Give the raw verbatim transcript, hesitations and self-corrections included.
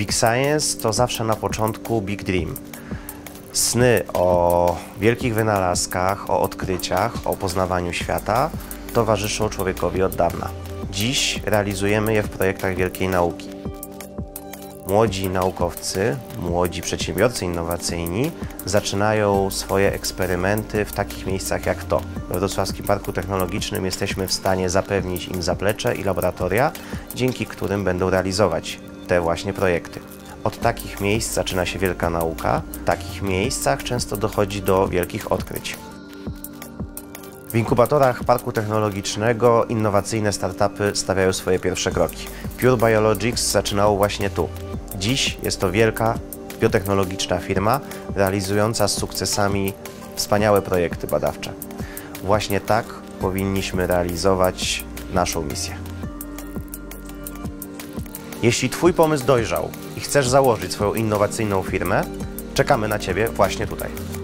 Big Science to zawsze na początku Big Dream. Sny o wielkich wynalazkach, o odkryciach, o poznawaniu świata towarzyszą człowiekowi od dawna. Dziś realizujemy je w projektach wielkiej nauki. Młodzi naukowcy, młodzi przedsiębiorcy innowacyjni zaczynają swoje eksperymenty w takich miejscach jak to. We Wrocławskim Parku Technologicznym jesteśmy w stanie zapewnić im zaplecze i laboratoria, dzięki którym będą realizować te właśnie projekty. Od takich miejsc zaczyna się wielka nauka. W takich miejscach często dochodzi do wielkich odkryć. W inkubatorach Parku Technologicznego innowacyjne startupy stawiają swoje pierwsze kroki. Pure Biologics zaczynało właśnie tu. Dziś jest to wielka biotechnologiczna firma realizująca z sukcesami wspaniałe projekty badawcze. Właśnie tak powinniśmy realizować naszą misję. Jeśli Twój pomysł dojrzał i chcesz założyć swoją innowacyjną firmę, czekamy na Ciebie właśnie tutaj.